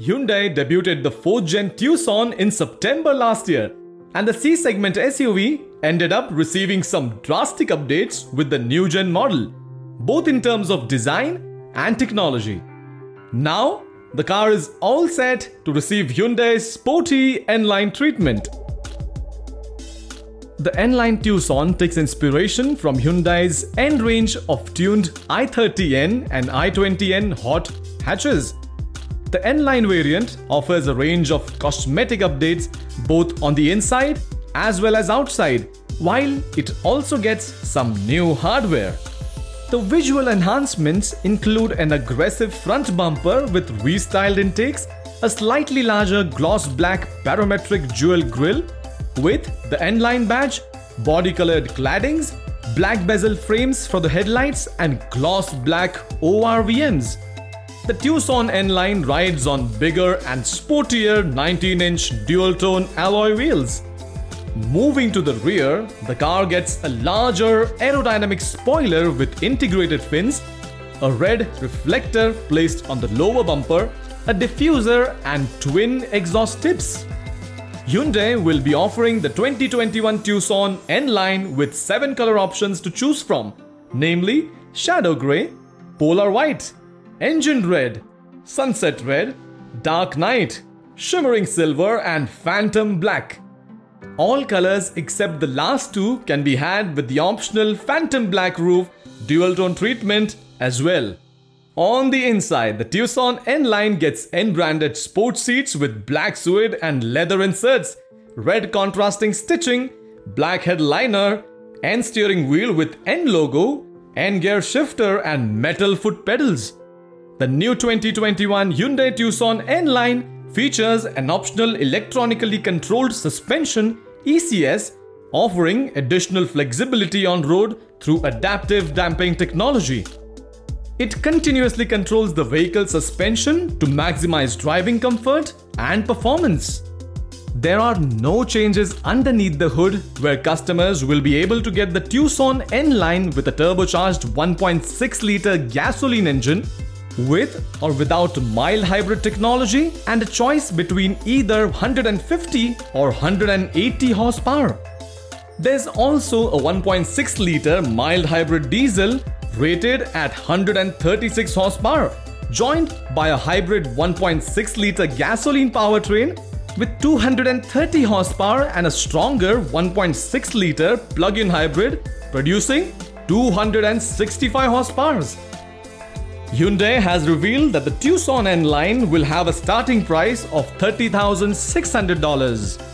Hyundai debuted the 4th Gen Tucson in September last year, and the C-segment SUV ended up receiving some drastic updates with the new gen model, both in terms of design and technology. Now, the car is all set to receive Hyundai's sporty N-line treatment. The N-line Tucson takes inspiration from Hyundai's N range of tuned i30N and i20N hot hatches. The N-line variant offers a range of cosmetic updates both on the inside as well as outside, while it also gets some new hardware. The visual enhancements include an aggressive front bumper with restyled intakes, a slightly larger gloss black barometric jewel grille with the N-line badge, body-colored claddings, black bezel frames for the headlights and gloss black ORVMs. The Tucson N-line rides on bigger and sportier 19-inch dual-tone alloy wheels. Moving to the rear, the car gets a larger aerodynamic spoiler with integrated fins, a red reflector placed on the lower bumper, a diffuser and twin exhaust tips. Hyundai will be offering the 2021 Tucson N-line with 7 color options to choose from, namely Shadow Grey, Polar White, Engine Red, Sunset Red, Dark Night, Shimmering Silver and Phantom Black. All colors except the last two can be had with the optional Phantom Black roof dual-tone treatment as well. On the inside, the Tucson N-line gets N-branded sports seats with black suede and leather inserts, red contrasting stitching, black headliner, N steering wheel with N logo, N gear shifter and metal foot pedals. The new 2021 Hyundai Tucson N-line features an optional electronically controlled suspension (ECS), offering additional flexibility on road through adaptive damping technology. It continuously controls the vehicle's suspension to maximize driving comfort and performance. There are no changes underneath the hood, where customers will be able to get the Tucson N-line with a turbocharged 1.6-liter gasoline engine, with or without mild hybrid technology, and a choice between either 150 or 180 horsepower. There's also a 1.6-liter mild hybrid diesel rated at 136 horsepower, joined by a hybrid 1.6-liter gasoline powertrain with 230 horsepower and a stronger 1.6-liter plug-in hybrid producing 265 horsepower. Hyundai has revealed that the Tucson N-line will have a starting price of $30,600.